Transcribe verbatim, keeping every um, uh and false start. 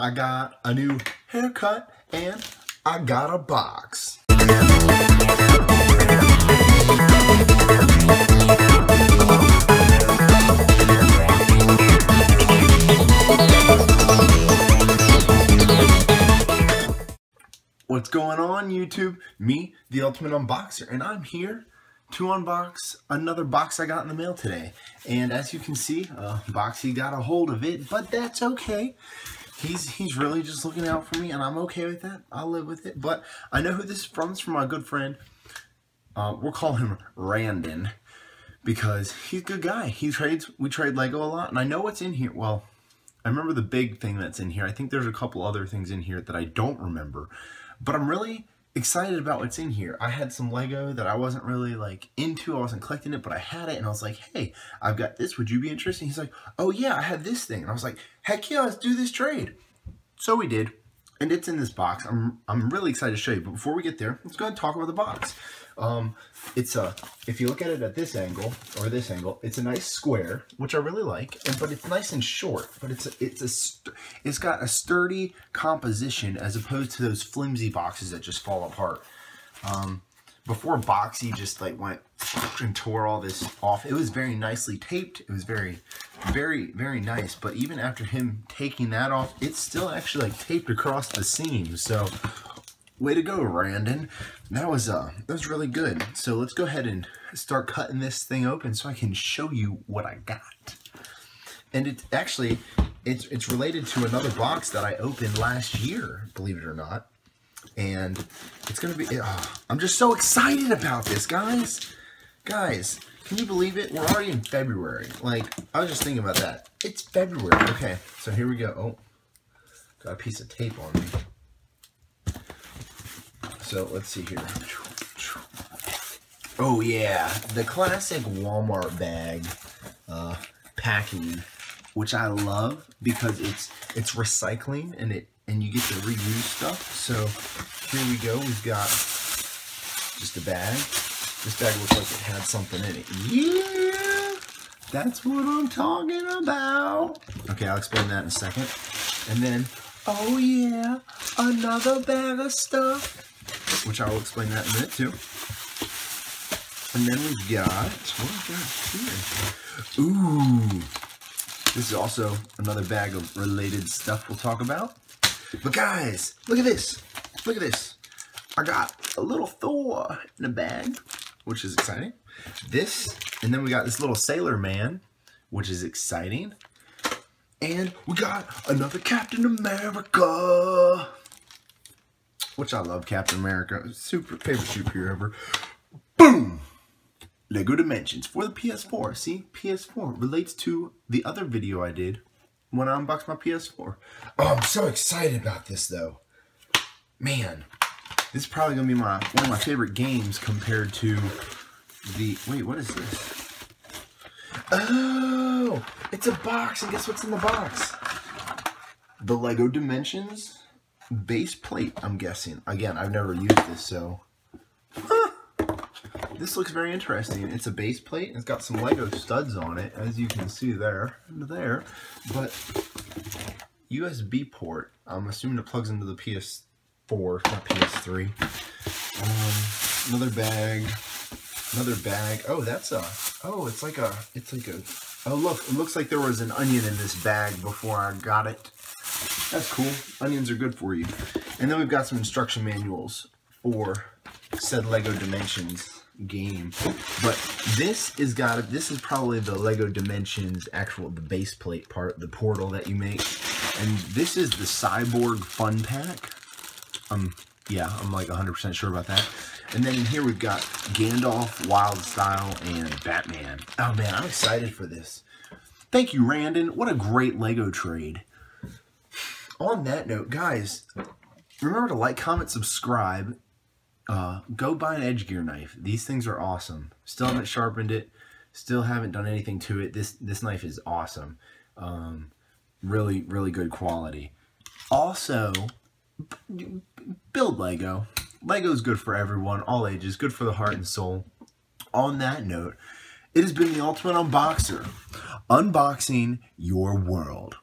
I got a new haircut and I got a box. What's going on, YouTube? Me, The Ultimate Unboxer, and I'm here to unbox another box I got in the mail today. And as you can see, uh, Boxy got a hold of it, but that's okay. He's he's really just looking out for me, and I'm okay with that. I'll live with it. But I know who this is from. It's from my good friend. Uh, we'll call him Brandon because he's a good guy. He trades. We trade Lego a lot, and I know what's in here. Well, I remember the big thing that's in here. I think there's a couple other things in here that I don't remember, but I'm really excited about what's in here. I had some Lego that I wasn't really like into. I wasn't collecting it, but I had it, and I was like, hey, I've got this, would you be interested? And he's like, oh yeah, I had this thing. And I was like, heck yeah, let's do this trade. So we did, and it's in this box. I'm I'm really excited to show you, but before we get there, let's go ahead and talk about the box. Um, it's a, if you look at it at this angle or this angle, it's a nice square, which I really like, and, but it's nice and short, but it's a, it's a, it's got a sturdy composition as opposed to those flimsy boxes that just fall apart. Um, before Boxy just like went and tore all this off, it was very nicely taped. It was very, very, very nice. But even after him taking that off, it's still actually like taped across the seam. So way to go, Brandon. That was uh, that was really good. So let's go ahead and start cutting this thing open so I can show you what I got. And it actually, it's it's related to another box that I opened last year, believe it or not. And it's gonna be. Uh, I'm just so excited about this, guys. Guys, can you believe it? We're already in February. Like, I was just thinking about that. It's February. Okay, so here we go. Oh, got a piece of tape on me. So let's see here. Oh yeah, the classic Walmart bag uh, packing, which I love because it's it's recycling and it and you get to reuse stuff. So here we go. We've got just a bag. This bag looks like it had something in it. Yeah, that's what I'm talking about. Okay, I'll explain that in a second. And then, oh yeah, another bag of stuff, which I will explain that in a minute too. And then we've got, what we got here? Ooh, this is also another bag of related stuff we'll talk about. But guys, look at this, look at this. I got a little Thor in a bag, which is exciting. This, and then we got this little Sailor Man, which is exciting. And we got another Captain America, which I love Captain America, super favorite superhero ever. Boom! Lego Dimensions for the P S four. See, P S four relates to the other video I did when I unboxed my P S four. Oh, I'm so excited about this though. Man, this is probably gonna be my one of my favorite games compared to the, wait, what is this? Oh, it's a box, and guess what's in the box? The Lego Dimensions base plate, I'm guessing. Again, I've never used this, so huh. This looks very interesting. It's a base plate, and it's got some Lego studs on it, as you can see there and there. But U S B port, I'm assuming it plugs into the P S four, not P S three. Um, another bag, another bag. Oh, that's a, oh, it's like a, it's like a, oh look, it looks like there was an onion in this bag before I got it. That's cool. Onions are good for you. And then we've got some instruction manuals for said Lego Dimensions game. But this is got it. This is probably the Lego Dimensions actual, the base plate part, the portal that you make. And this is the Cyborg Fun Pack. Um, yeah, I'm like one hundred percent sure about that. And then in here we've got Gandalf, Wildstyle, and Batman. Oh man, I'm excited for this. Thank you, Brandon. What a great Lego trade. On that note, guys, remember to like, comment, subscribe, uh, go buy an EdgeGear knife. These things are awesome. Still haven't sharpened it, still haven't done anything to it. This this knife is awesome. Um, really, really good quality. Also, build Lego. Lego's good for everyone, all ages, good for the heart and soul. On that note, it has been The Ultimate Unboxer, unboxing your world.